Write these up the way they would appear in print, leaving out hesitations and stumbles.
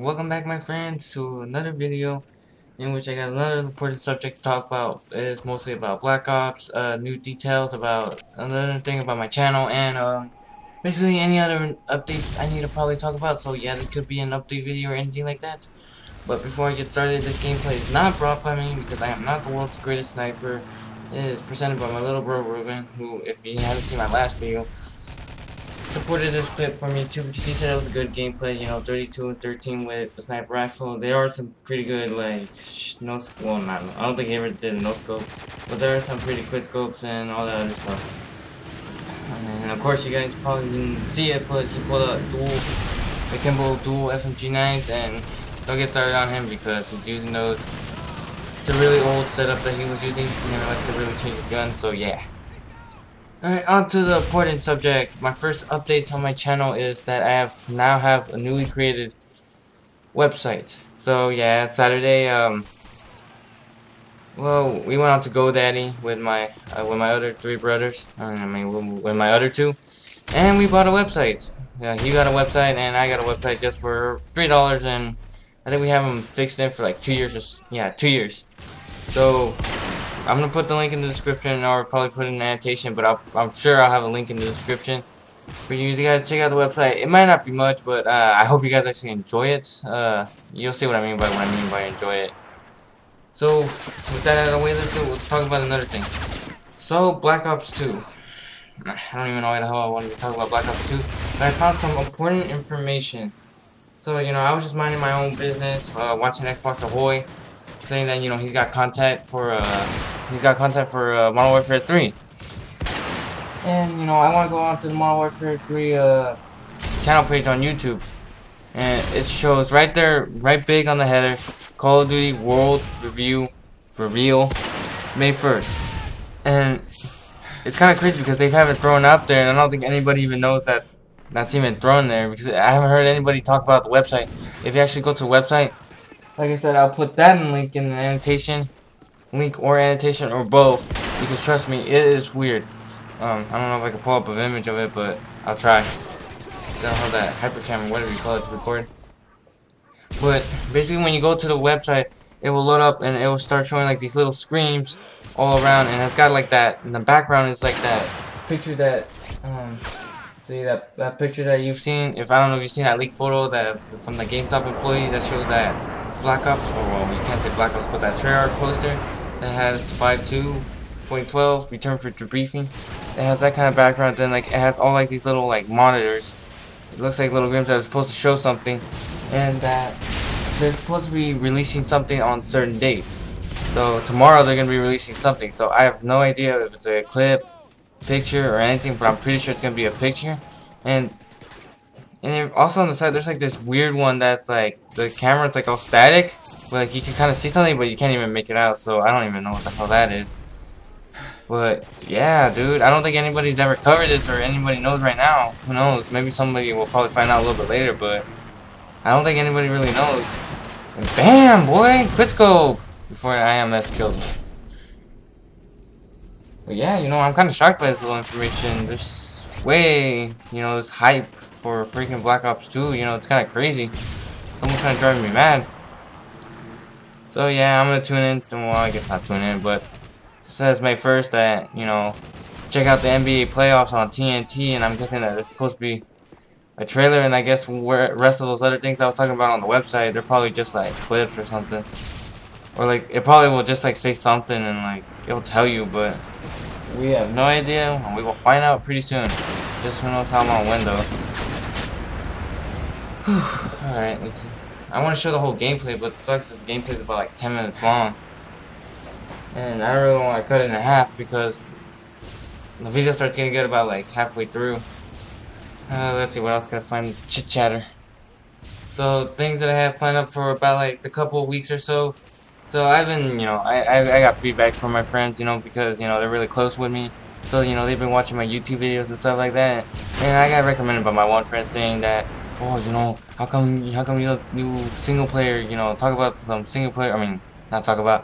Welcome back, my friends, to another video in which I got another important subject to talk about. It is mostly about Black Ops, new details about another thing about my channel, and basically any other updates I need to probably talk about. So yeah, there could be an update video or anything like that. But before I get started, this gameplay is not bra climbing because I am not the world's greatest sniper. It is presented by my little bro Ruben, who, if you haven't seen my last video, supported this clip from YouTube because he said it was a good gameplay. You know, 32 and 13 with the sniper rifle. There are some pretty good, like, no scope. Well, not, I don't think he ever did a no scope, but there are some pretty quick scopes and all that other stuff. And then, of course, you guys probably didn't see it, but he pulled out the Kimbo dual FMG9s, and don't get started on him because he's using those. It's a really old setup that he was using. He never likes to really change his gun, so yeah. Alright, on to the important subject. My first update on my channel is that I now have a newly created website. So yeah, Saturday, well, we went out to GoDaddy with my other three brothers. I mean, with my other two, and we bought a website. Yeah, he got a website and I got a website just for $3, and I think we haven't fixed it for like 2 years. Yeah, 2 years. So I'm gonna put the link in the description, and I'll probably put in an annotation, but I'm sure I'll have a link in the description for you guys to check out the website. It might not be much, but I hope you guys actually enjoy it. You'll see what I mean by enjoy it. So with that out of the way, let's talk about another thing. So Black Ops 2. I don't even know why the hell I wanted to talk about Black Ops 2, but I found some important information. So you know, I was just minding my own business, watching Xbox Ahoy, saying that, you know, he's got content for Modern Warfare 3, and you know, I want to go on to the Modern Warfare 3 channel page on YouTube, and it shows right there, right big on the header, Call of Duty World Review Reveal May 1st, and it's kind of crazy because they haven't thrown up there, and I don't think anybody even knows that that's even thrown there, because I haven't heard anybody talk about the website. If you actually go to the website, like I said, I'll put that in link in the annotation, link or annotation or both, because trust me, it is weird. I don't know if I can pull up an image of it, but I'll try. Don't have that hypercam, whatever you call it, to record. But basically, when you go to the website, it will load up and it will start showing like these little screams all around, and it's got like that. In the background is like that picture that see that picture that you've seen. If I don't know if you've seen that leaked photo that from the GameStop employee that shows that Black Ops, or well, you can't say Black Ops, but that Treyarch poster that has 5/2/2012 return for debriefing. It has that kind of background. Then like it has all like these little like monitors. It looks like little games that are supposed to show something, and that they're supposed to be releasing something on certain dates. So tomorrow they're gonna be releasing something. So I have no idea if it's a clip, picture, or anything, but I'm pretty sure it's gonna be a picture. And also on the side, there's like this weird one that's like the camera's like all static, but like you can kind of see something, but you can't even make it out. So I don't even know what the hell that is. But yeah, dude, I don't think anybody's ever covered this or anybody knows right now. Who knows? Maybe somebody will probably find out a little bit later, but I don't think anybody really knows. And bam, boy, quick scope before IMS kills us. But yeah, you know, I'm kind of shocked by this little information. There's way, you know, this hype for freaking Black Ops 2, you know, it's kind of crazy. It's almost kind of driving me mad. So yeah, I'm gonna tune in. Well, I guess not tune in, but it says May 1st that, you know, check out the NBA playoffs on TNT, and I'm guessing that there's supposed to be a trailer, and I guess the rest of those other things I was talking about on the website, they're probably just like clips or something, or like it probably will just like say something and like it'll tell you, but we have no idea, and we will find out pretty soon. Just who knows how long window. Alright, let's see. I want to show the whole gameplay, but it sucks is the gameplay is about like 10 minutes long. And I really want to cut it in half because the video starts getting good about like halfway through. Let's see, what else can I find? Chit chatter. So, things that I have planned up for about like a couple of weeks or so. So, I've been, you know, I got feedback from my friends, you know, because, you know, they're really close with me. So, you know, they've been watching my YouTube videos and stuff like that. And I got recommended by my one friend saying that, oh, you know, how come you don't do single player, you know, talk about some single player, I mean, not talk about,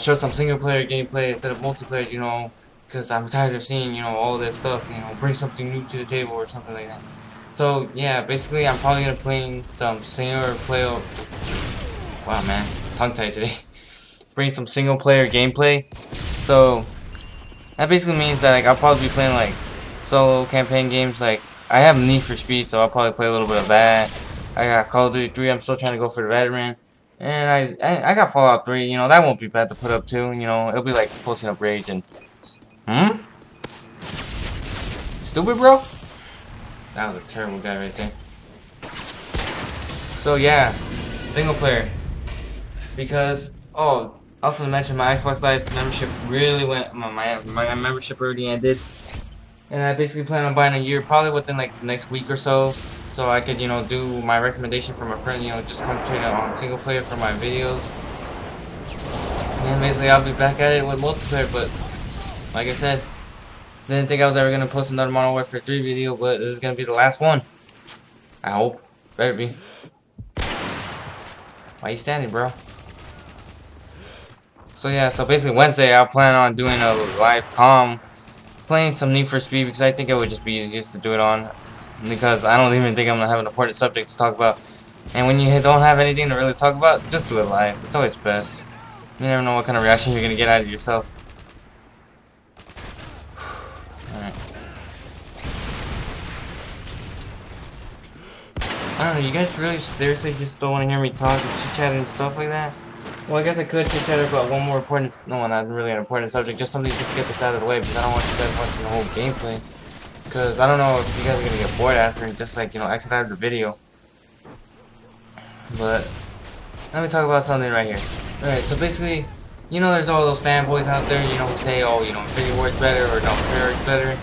show some single player gameplay instead of multiplayer, you know, because I'm tired of seeing, you know, all that stuff, you know, bring something new to the table or something like that. So yeah, basically I'm probably gonna be playing some single player. Wow, man, tongue tied today. Bring some single player gameplay. So that basically means that like I'll probably be playing like solo campaign games. Like I have Need for Speed, so I'll probably play a little bit of that. I got Call of Duty 3. I'm still trying to go for the veteran. And I got Fallout 3, you know, that won't be bad to put up too, you know, it'll be like posting up rage and... Hmm? Stupid, bro? That was a terrible guy right there. So yeah, single player. Because, oh, also to mention my Xbox Live membership really went, my membership already ended. And I basically plan on buying a year, probably within like the next week or so. So I could, you know, do my recommendation from a friend, you know, just concentrate on single player for my videos. And basically I'll be back at it with multiplayer, but like I said, didn't think I was ever going to post another Modern Warfare 3 video, but this is going to be the last one. I hope. Better be. Why you standing, bro? So yeah, so basically Wednesday I'll plan on doing a live comm, playing some Need for Speed, because I think it would just be easiest to do it on. Because I don't even think I'm gonna have an important subject to talk about, and when you don't have anything to really talk about, just do it live. It's always best. You never know what kind of reaction you're gonna get out of yourself. Alright. I don't know. You guys really seriously just don't want to hear me talk and chit chat and stuff like that? Well, I guess I could chit chat about one more important. No, not really an important subject. Just something just to get this out of the way, because I don't want you guys watching the whole gameplay. Because I don't know if you guys are going to get bored after and just like, you know, exit out of the video. But let me talk about something right here. Alright, so basically, you know, there's all those fanboys out there, you know, who say, oh, you know, Infinity Ward's better or no, Treyarch's better.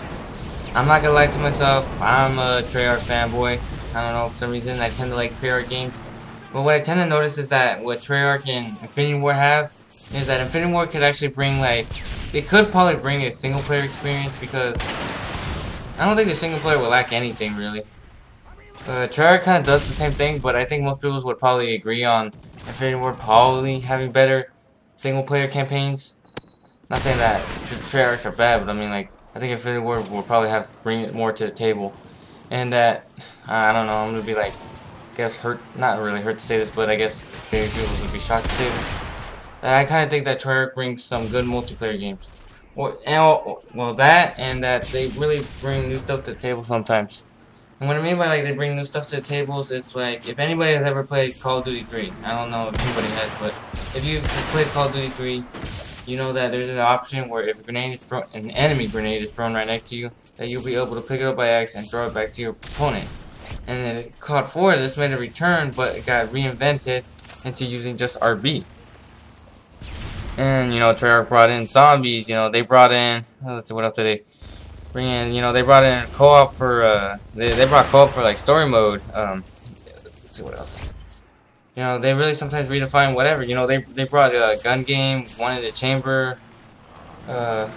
I'm not going to lie to myself, I'm a Treyarch fanboy. I don't know, for some reason I tend to like Treyarch games. But what I tend to notice is that what Treyarch and Infinity Ward have is that Infinity Ward could actually bring like, they could probably bring a single player experience, because I don't think the single player will lack anything, really. Treyarch kind of does the same thing, but I think most people would probably agree on Infinity Ward probably having better single player campaigns. Not saying that Treyarchs are bad, but I mean, like, I think Infinity Ward will probably have to bring it more to the table. And that, I don't know, I'm gonna be like, I guess hurt, not really hurt to say this, but I guess maybe people would be shocked to say this. And I kind of think that Treyarch brings some good multiplayer games. Well, that and that they really bring new stuff to the table sometimes. And what I mean by like they bring new stuff to the tables is like, if anybody has ever played Call of Duty 3, I don't know if anybody has, but if you've played Call of Duty 3, you know that there's an option where if a grenade is thrown, an enemy grenade is thrown right next to you, that you'll be able to pick it up by accident and throw it back to your opponent. And then COD 4, this made a return, but it got reinvented into using just RB. And, you know, Treyarch brought in zombies, you know, they brought in, oh, let's see, what else did they bring in? You know, they brought in co-op for, they brought co-op for, like, story mode. Let's see, what else? You know, they really sometimes redefine whatever. You know, they brought a gun game, one in the chamber. I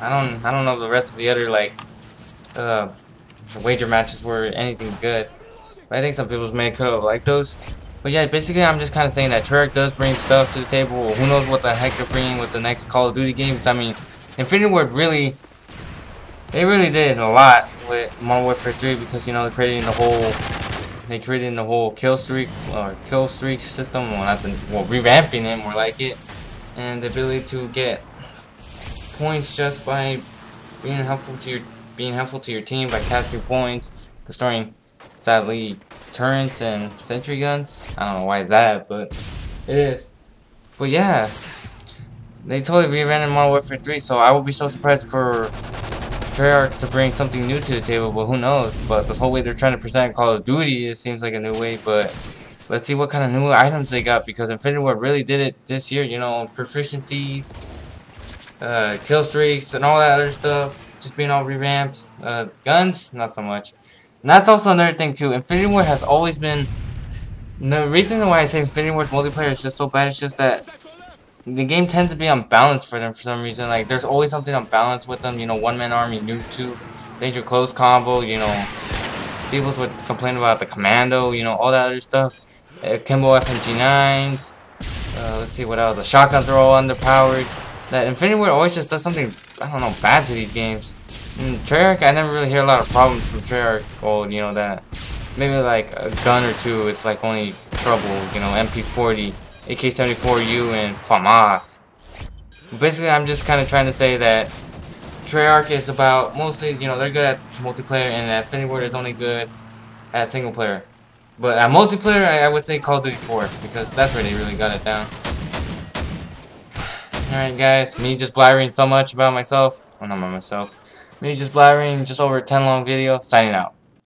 don't know the rest of the other, like, wager matches were anything good. But I think some people's may could have liked those. But yeah, basically I'm just kind of saying that Treyarch does bring stuff to the table. Who knows what the heck they're bringing with the next Call of Duty games. I mean, Infinity Ward really, they really did a lot with Modern Warfare 3, because, you know, they created the whole kill streak system, revamping it more like it, and the ability to get points just by being helpful to your team by capturing points, destroying, sadly, turrets and sentry guns. I don't know why it's that, but it is. But yeah, they totally reinvented Modern Warfare 3, so I would be so surprised for Treyarch to bring something new to the table, but who knows. But this whole way they're trying to present Call of Duty, it seems like a new way, but let's see what kind of new items they got, because Infinity Ward really did it this year, you know, proficiencies, kill streaks, and all that other stuff, just being all revamped. Guns, not so much. And that's also another thing too, Infinity Ward has always been, the reason why I say Infinity Ward's multiplayer is just so bad is just that the game tends to be unbalanced for them for some reason. Like, there's always something unbalanced with them, you know, one-man army, nuke two, danger close combo, you know, people would complain about the commando, you know, all that other stuff. Kimbo FMG9s, let's see what else, the shotguns are all underpowered. That Infinity Ward always just does something, I don't know, bad to these games. Treyarch, I never really hear a lot of problems from Treyarch. Well, you know that. Maybe like a gun or two, it's like only trouble. You know, MP40, AK-74U, and FAMAS. Basically, I'm just kind of trying to say that Treyarch is about mostly, you know, they're good at multiplayer, and that Infinity Ward is only good at single player. But at multiplayer, I would say Call of Duty 4, because that's where they really got it down. Alright guys, me just blabbering so much about myself. Well, not about myself. Me just blabbering just over a 10-long video, signing out.